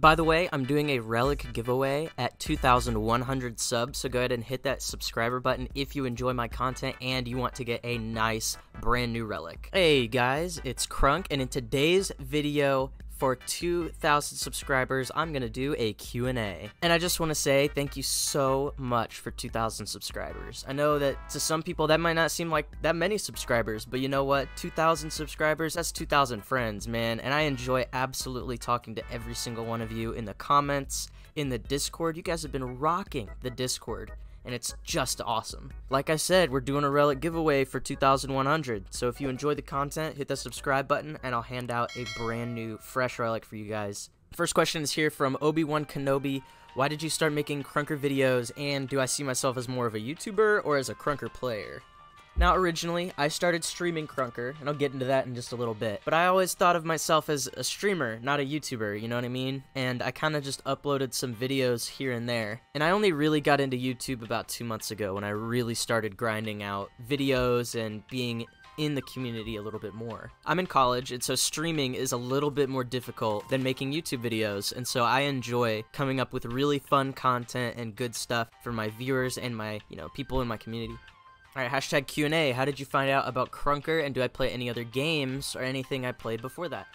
By the way, I'm doing a relic giveaway at 2,100 subs, so go ahead and hit that subscriber button if you enjoy my content and you want to get a nice brand new relic. Hey guys, it's Krunk, and in today's video, for 2,000 subscribers, I'm gonna do a Q&A. And I just wanna say thank you so much for 2,000 subscribers. I know that to some people that might not seem like that many subscribers, but you know what? 2,000 subscribers, that's 2,000 friends, man. And I enjoy absolutely talking to every single one of you in the comments, in the Discord. You guys have been rocking the Discord, and it's just awesome. Like I said, we're doing a relic giveaway for 2,100, so if you enjoy the content, hit that subscribe button, and I'll hand out a brand new, fresh relic for you guys. First question is here from Obi-Wan Kenobi. Why did you start making Krunker videos, and do I see myself as more of a YouTuber or as a Krunker player? Now, originally, I started streaming Krunker, and I'll get into that in just a little bit, but I always thought of myself as a streamer, not a YouTuber, you know what I mean? And I kind of just uploaded some videos here and there, and I only really got into YouTube about 2 months ago when I really started grinding out videos and being in the community a little bit more. I'm in college, and so streaming is a little bit more difficult than making YouTube videos, and so I enjoy coming up with really fun content and good stuff for my viewers and my, you know, people in my community. Alright, hashtag Q&A, how did you find out about Krunker, and do I play any other games or anything I played before that?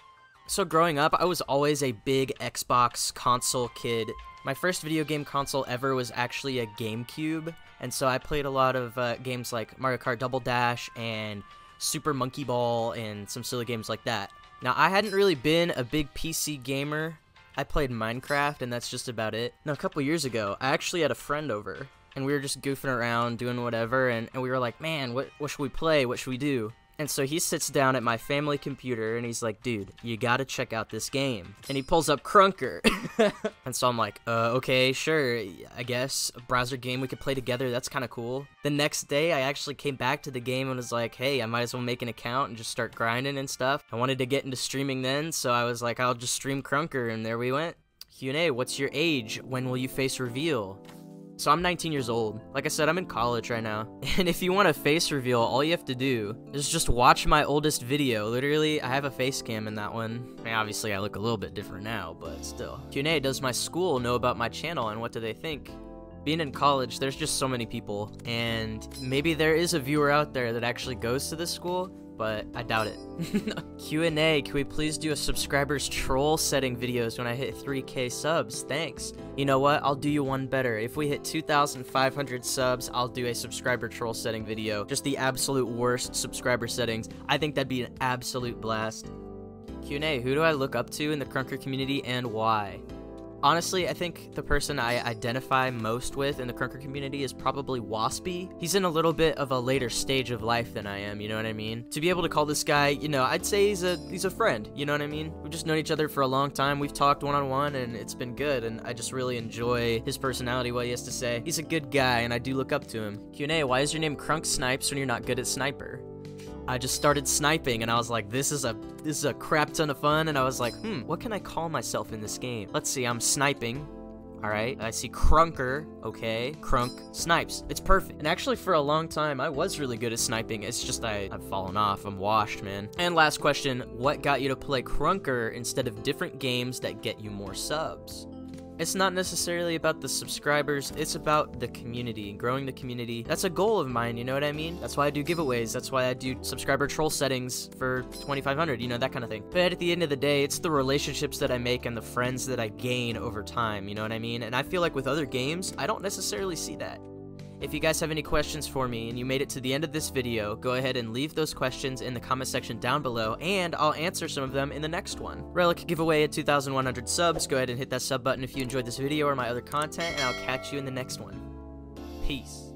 So growing up, I was always a big Xbox console kid. My first video game console ever was actually a GameCube, and so I played a lot of games like Mario Kart Double Dash and Super Monkey Ball and some silly games like that. Now, I hadn't really been a big PC gamer. I played Minecraft, and that's just about it. Now, a couple years ago, I actually had a friend over, and we were just goofing around, doing whatever, and we were like, man, what should we play? What should we do? And so he sits down at my family computer, and he's like, dude, you gotta check out this game. And he pulls up Krunker. And so I'm like, okay, sure, I guess. A browser game we could play together, that's kinda cool. The next day, I actually came back to the game and was like, hey, I might as well make an account and just start grinding and stuff. I wanted to get into streaming then, so I was like, I'll just stream Krunker, and there we went. Q&A, what's your age? When will you face reveal? So I'm 19 years old. Like I said, I'm in college right now. And if you want a face reveal, all you have to do is just watch my oldest video. Literally, I have a face cam in that one. I mean, obviously, I look a little bit different now, but still. Q&A, does my school know about my channel, and what do they think? Being in college, there's just so many people. And maybe there is a viewer out there that actually goes to this school, but I doubt it. Q&A, can we please do a subscribers troll setting videos when I hit 3K subs? Thanks. You know what? I'll do you one better. If we hit 2,500 subs, I'll do a subscriber troll setting video. Just the absolute worst subscriber settings. I think that'd be an absolute blast. Q&A, who do I look up to in the Krunker community, and why? Honestly, I think the person I identify most with in the Krunker community is probably Waspy. He's in a little bit of a later stage of life than I am, you know what I mean? To be able to call this guy, you know, I'd say he's a friend, you know what I mean? We've just known each other for a long time, we've talked one-on-one, and it's been good, and I just really enjoy his personality, what he has to say. He's a good guy, and I do look up to him. Q&A, why is your name Krunk Snipes when you're not good at sniper? I just started sniping, and I was like, this is a crap ton of fun, and I was like, what can I call myself in this game? Let's see, I'm sniping. Alright, I see Krunker, okay, Krunk, Snipes, it's perfect. And actually, for a long time, I was really good at sniping, it's just I've fallen off, I'm washed, man. And last question, what got you to play Krunker instead of different games that get you more subs? It's not necessarily about the subscribers, it's about the community, growing the community. That's a goal of mine, you know what I mean? That's why I do giveaways, that's why I do subscriber troll settings for 2,500, you know, that kind of thing. But at the end of the day, it's the relationships that I make and the friends that I gain over time, you know what I mean? And I feel like with other games, I don't necessarily see that. If you guys have any questions for me and you made it to the end of this video, go ahead and leave those questions in the comment section down below, and I'll answer some of them in the next one. Relic giveaway at 2,100 subs. Go ahead and hit that sub button if you enjoyed this video or my other content, and I'll catch you in the next one. Peace.